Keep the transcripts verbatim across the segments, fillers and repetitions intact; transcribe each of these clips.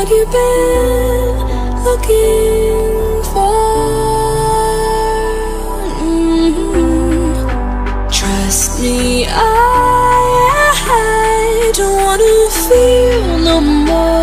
what you've been looking for. Mm-hmm. Trust me, I, I don't want to feel no more.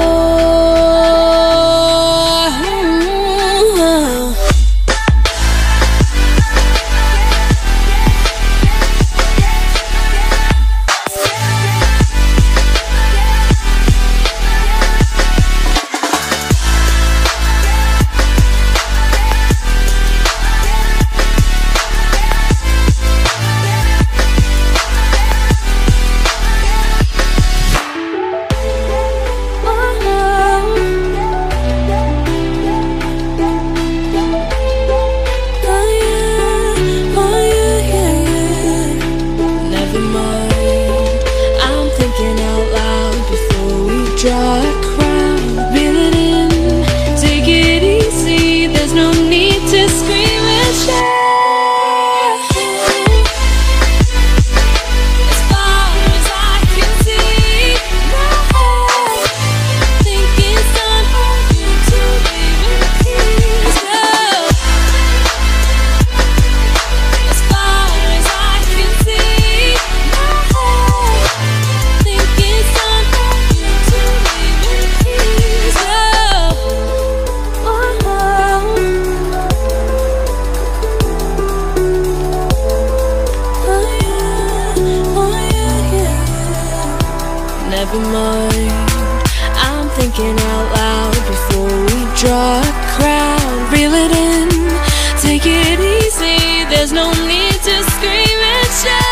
Never mind, I'm thinking out loud before we draw a crowd. Reel it in, take it easy, there's no need to scream and shout.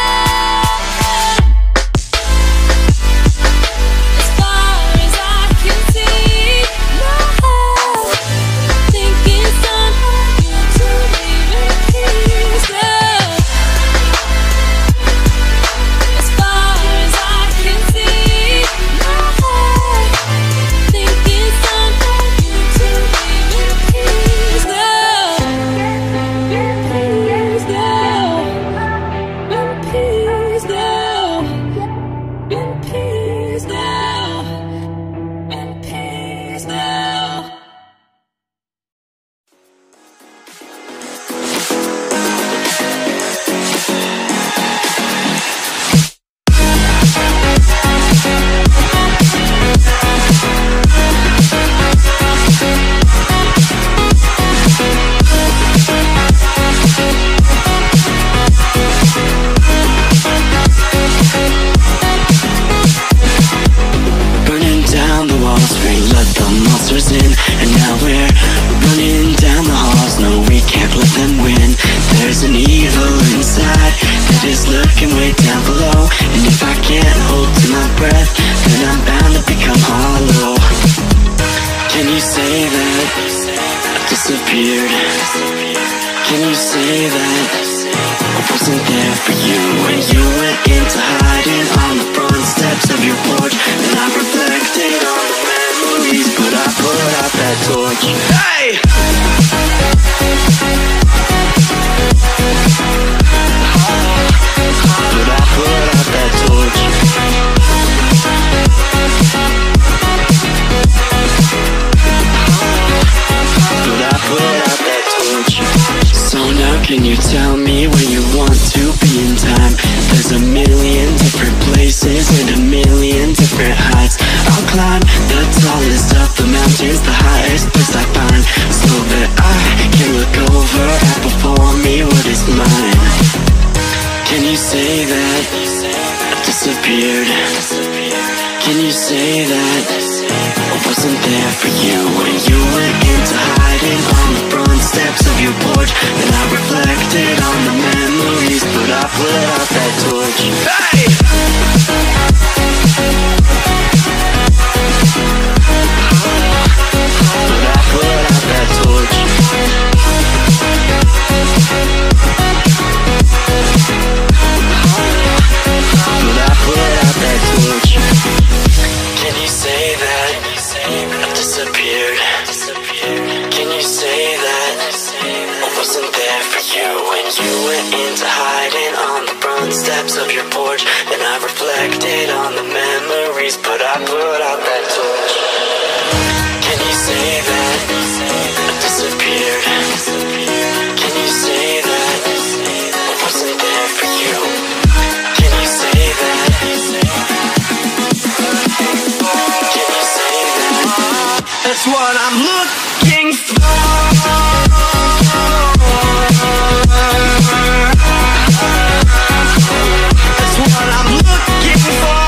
That's what I'm looking for. That's what I'm looking for.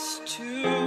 us to